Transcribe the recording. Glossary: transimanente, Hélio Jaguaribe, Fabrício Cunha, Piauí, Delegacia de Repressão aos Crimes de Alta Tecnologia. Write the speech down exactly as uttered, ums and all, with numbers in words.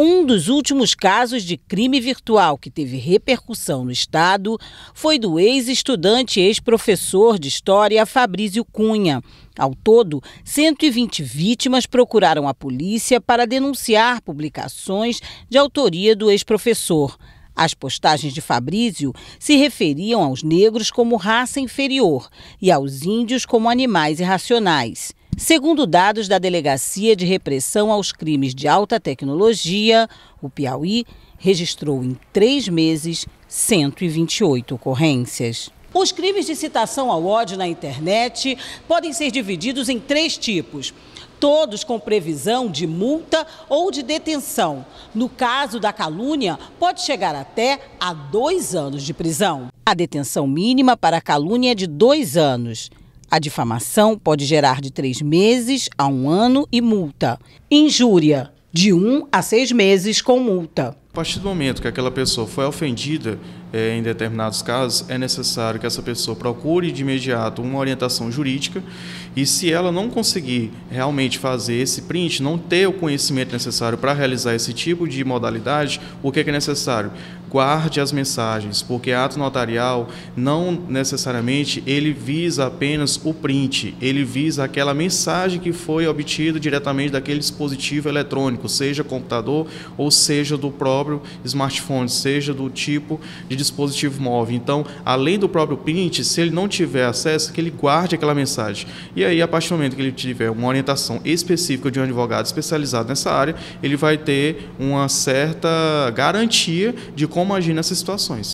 Um dos últimos casos de crime virtual que teve repercussão no estado foi do ex-estudante e ex-professor de história Fabrício Cunha. Ao todo, cento e vinte vítimas procuraram a polícia para denunciar publicações de autoria do ex-professor. As postagens de Fabrício se referiam aos negros como raça inferior e aos índios como animais irracionais. Segundo dados da Delegacia de Repressão aos Crimes de Alta Tecnologia, o Piauí registrou em três meses cento e vinte e oito ocorrências. Os crimes de incitação ao ódio na internet podem ser divididos em três tipos, todos com previsão de multa ou de detenção. No caso da calúnia, pode chegar até a dois anos de prisão. A detenção mínima para a calúnia é de dois anos. A difamação pode gerar de três meses a um ano e multa. Injúria, de um a seis meses com multa. A partir do momento que aquela pessoa foi ofendida, é, em determinados casos, é necessário que essa pessoa procure de imediato uma orientação jurídica e, se ela não conseguir realmente fazer esse print, não ter o conhecimento necessário para realizar esse tipo de modalidade, o que é necessário? Guarde as mensagens, porque ato notarial não necessariamente ele visa apenas o print, ele visa aquela mensagem que foi obtida diretamente daquele dispositivo eletrônico, seja computador ou seja do próprio smartphone, seja do tipo de dispositivo móvel. Então, além do próprio print, se ele não tiver acesso, que ele guarde aquela mensagem. E aí, a partir do momento que ele tiver uma orientação específica de um advogado especializado nessa área, ele vai ter uma certa garantia de como agir nessas situações.